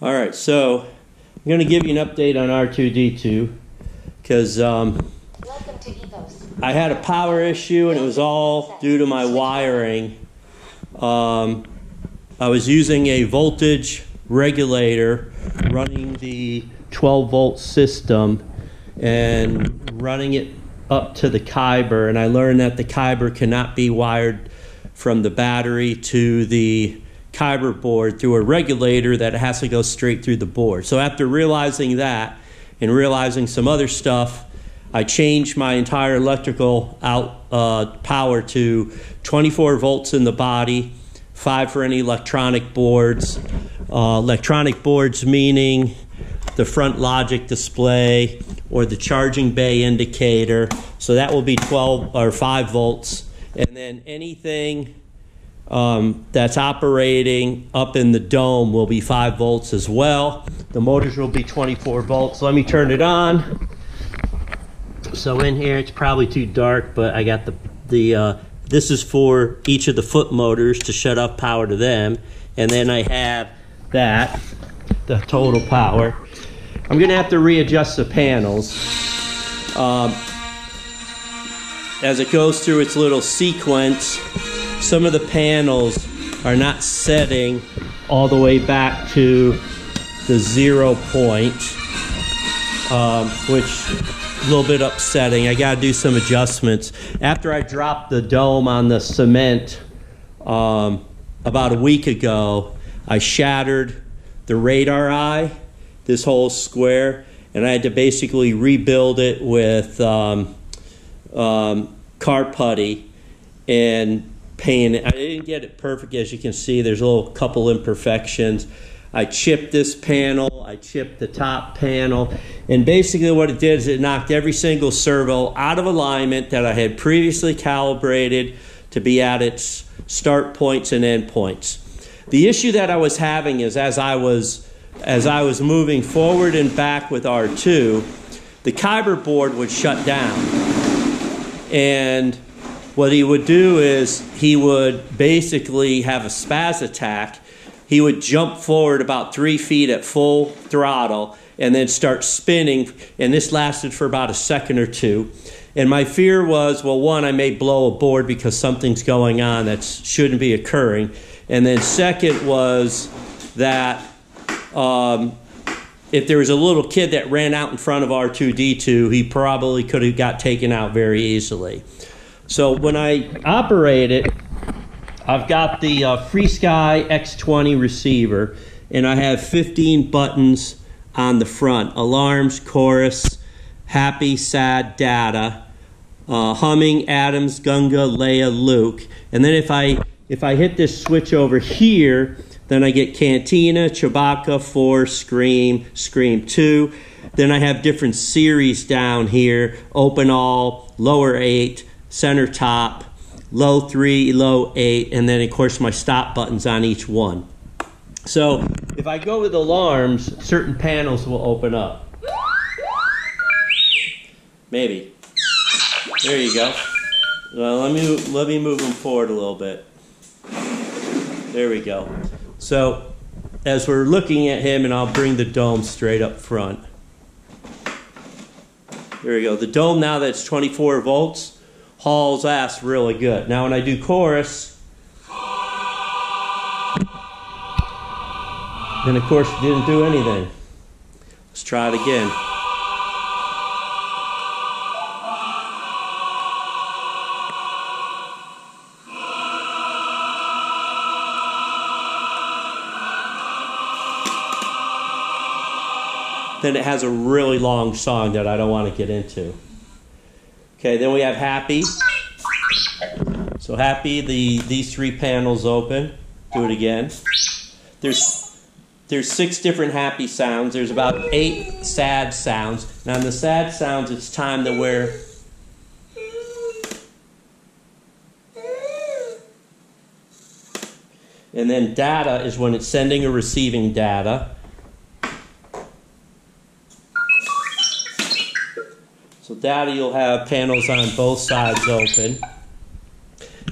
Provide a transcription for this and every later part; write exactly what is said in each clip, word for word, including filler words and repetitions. Alright, so I'm going to give you an update on R two D two because um, I had a power issue and it was all due to my wiring. Um, I was using a voltage regulator running the twelve volt system and running it up to the Kyber, and I learned that the Kyber cannot be wired from the battery to the Kyber board through a regulator, that has to go straight through the board. So after realizing that and realizing some other stuff, I changed my entire electrical out uh, power to twenty-four volts in the body, five for any electronic boards. Uh, electronic boards meaning the front logic display or the charging bay indicator. So that will be twelve or five volts. And then anything um, that's operating up in the dome will be five volts as well. The motors will be twenty-four volts. Let me turn it on. So in here, it's probably too dark, but I got the, the uh, this is for each of the foot motors to shut off power to them. And then I have that, the total power. I'm gonna have to readjust the panels. Um, as it goes through its little sequence, some of the panels are not setting all the way back to the zero point, um, which a little bit upsetting. I gotta do some adjustments. After I dropped the dome on the cement um, about a week ago, I shattered the radar eye, this whole square, and I had to basically rebuild it with um, um, car putty and paint it. I didn't get it perfect, as you can see. There's a little couple imperfections. I chipped this panel, I chipped the top panel, and basically what it did is it knocked every single servo out of alignment that I had previously calibrated to be at its start points and end points. The issue that I was having is as I was, as I was moving forward and back with R two, the Kyber board would shut down. And what he would do is he would basically have a spaz attack. He would jump forward about three feet at full throttle and then start spinning, and this lasted for about a second or two. And my fear was, well, one, I may blow a board because something's going on that shouldn't be occurring. And then second was that um, if there was a little kid that ran out in front of R two D two, he probably could have got taken out very easily. So when I operate it, I've got the uh, FreeSky X twenty receiver, and I have fifteen buttons on the front: alarms, chorus, happy, sad, data, uh, humming, Adams, Gunga, Leia, Luke. And then if I if I hit this switch over here, then I get Cantina, Chewbacca, four, Scream, Scream two. Then I have different series down here: open all, lower eight, center top, low three, low eight, and then of course my stop buttons on each one. So if I go with alarms, certain panels will open up. Maybe. There you go. Well, let me let me move them forward a little bit. There we go. So as we're looking at him, and I'll bring the dome straight up front. There we go. The dome, now that's twenty-four volts. Hall's ass really good. Now when I do chorus, then of course it didn't do anything. Let's try it again. Then it has a really long song that I don't want to get into. Okay, then we have happy. So happy, the these three panels open. Do it again. There's there's six different happy sounds. There's about eight sad sounds. And on the sad sounds, it's time to where and then data is when it's sending or receiving data. So data, you'll have panels on both sides open.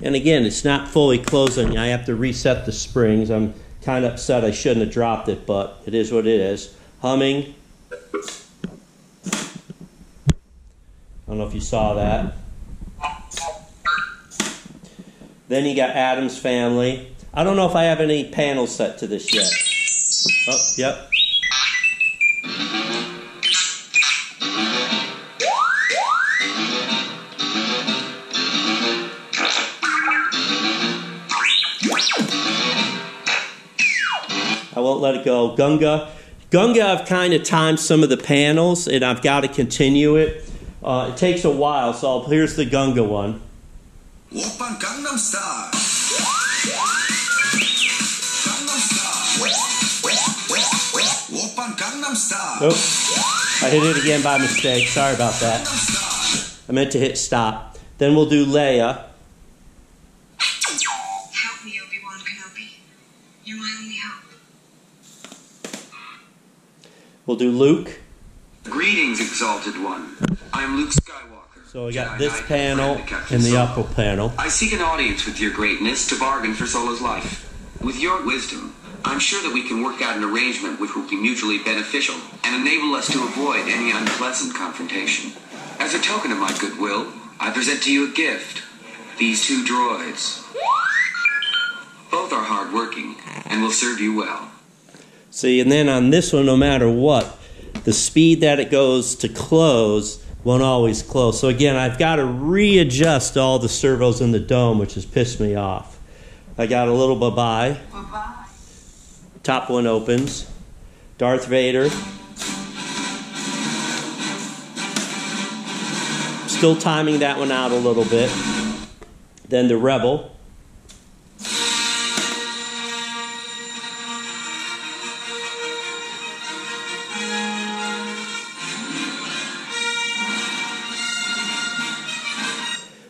And again, it's not fully closing. I have to reset the springs. I'm kind of upset I shouldn't have dropped it, but it is what it is. Humming. I don't know if you saw that. Then you got Adam's Family. I don't know if I have any panels set to this yet. Oh, yep. I won't let it go. Gunga. Gunga, I've kind of timed some of the panels, and I've got to continue it. Uh, it takes a while, so I'll, here's the Gunga one. Gangnam Style. Nope. I hit it again by mistake. Sorry about that. I meant to hit stop. Then we'll do Leia. Help me, Obi-Wan Kenobi. You're my only hope. We'll do Luke. Greetings, Exalted One. I'm Luke Skywalker. So we got this panel and the upper panel. I seek an audience with your greatness to bargain for Solo's life. With your wisdom, I'm sure that we can work out an arrangement which will be mutually beneficial and enable us to avoid any unpleasant confrontation. As a token of my goodwill, I present to you a gift. These two droids. Both are hardworking and will serve you well. See, and then on this one, no matter what, the speed that it goes to close won't always close. So again, I've got to readjust all the servos in the dome, which has pissed me off. I got a little bye-bye. Bye-bye. Top one opens. Darth Vader. Still timing that one out a little bit. Then the Rebel.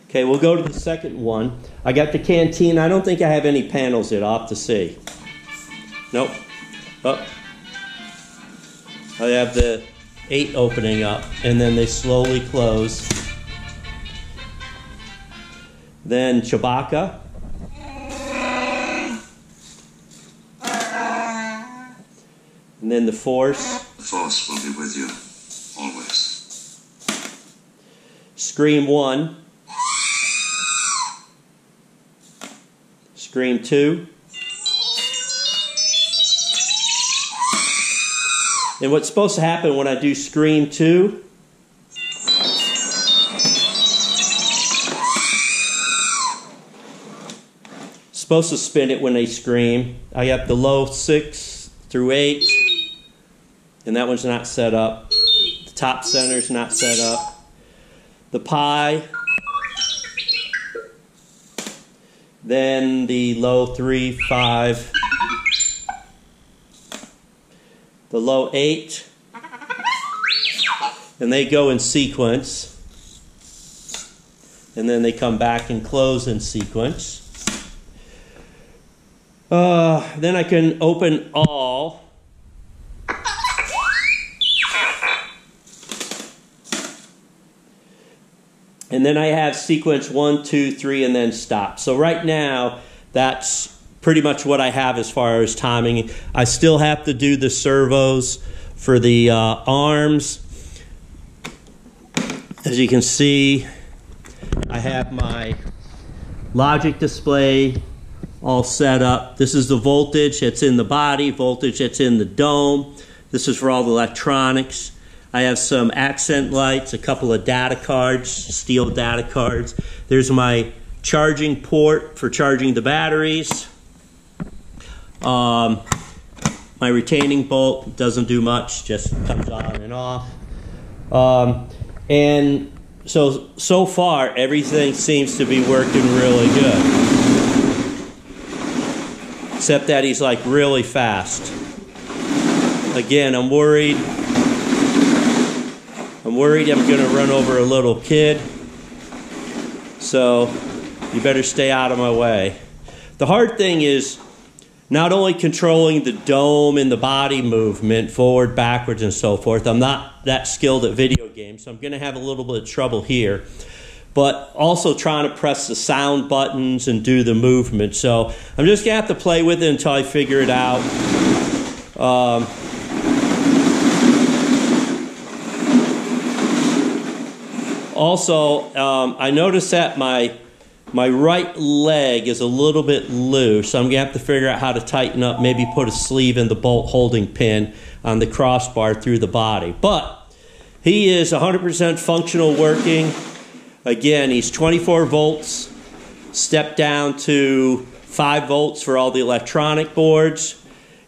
Okay, we'll go to the second one. I got the canteen. I don't think I have any panels yet. I'll have to see. Nope. Oh. I have the eight opening up, and then they slowly close. Then Chewbacca. And then the Force. The Force will be with you, always. Scream one. Scream two. And what's supposed to happen when I do Scream two, supposed to spin it when they scream. I have the low six through eight, and that one's not set up. The top center's not set up. The pie, then the low three, five. The low eight, and they go in sequence, and then they come back and close in sequence. Uh, then I can open all, and then I have sequence one, two, three, and then stop. So right now, that's pretty much what I have as far as timing. I still have to do the servos for the uh, arms. As you can see, I have my logic display all set up. This is the voltage that's in the body, voltage that's in the dome. This is for all the electronics. I have some accent lights, a couple of data cards, steel data cards. There's my charging port for charging the batteries. Um, my retaining bolt doesn't do much, just comes on and off. Um, and so, so far, everything seems to be working really good. Except that he's like really fast. Again, I'm worried. I'm worried I'm going to run over a little kid. So, you better stay out of my way. The hard thing is not only controlling the dome and the body movement, forward, backwards, and so forth. I'm not that skilled at video games, so I'm going to have a little bit of trouble here. but also trying to press the sound buttons and do the movement. So I'm just gonna have to play with it until I figure it out. Um, also, um, I noticed that my my right leg is a little bit loose, so I'm gonna have to figure out how to tighten up, maybe put a sleeve in the bolt holding pin on the crossbar through the body. But he is one hundred percent functional working. Again, he's twenty-four volts, stepped down to five volts for all the electronic boards.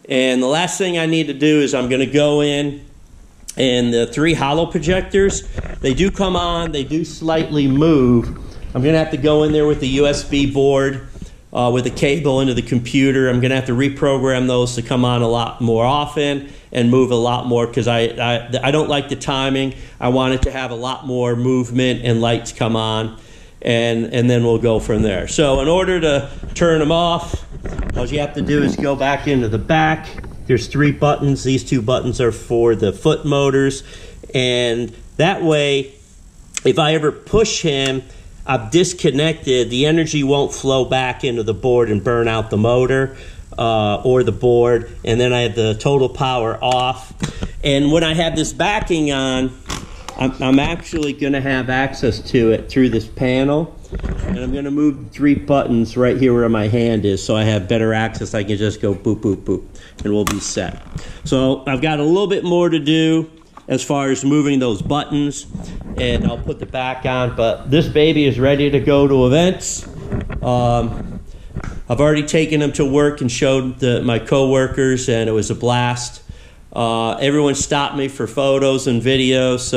And the last thing I need to do is I'm going to go in, and the three hollow projectors, they do come on, they do slightly move. I'm going to have to go in there with the U S B board, uh, with a cable into the computer. I'm going to have to reprogram those to come on a lot more often and move a lot more, because I, I, I don't like the timing. I want it to have a lot more movement and lights come on, and, and then we'll go from there. So in order to turn them off, all you have to do is go back into the back. There's three buttons. These two buttons are for the foot motors, and that way, if I ever push him, I've disconnected, the energy won't flow back into the board and burn out the motor. Uh, or the board, and then I have the total power off. And when I have this backing on, I'm, I'm actually going to have access to it through this panel, and I'm going to move three buttons right here where my hand is, so I have better access. I can just go boop, boop, boop, and we'll be set. So I've got a little bit more to do as far as moving those buttons, and I'll put the back on, but this baby is ready to go to events. Um, I've already taken him to work and showed the, my coworkers, and it was a blast. Uh, everyone stopped me for photos and videos. So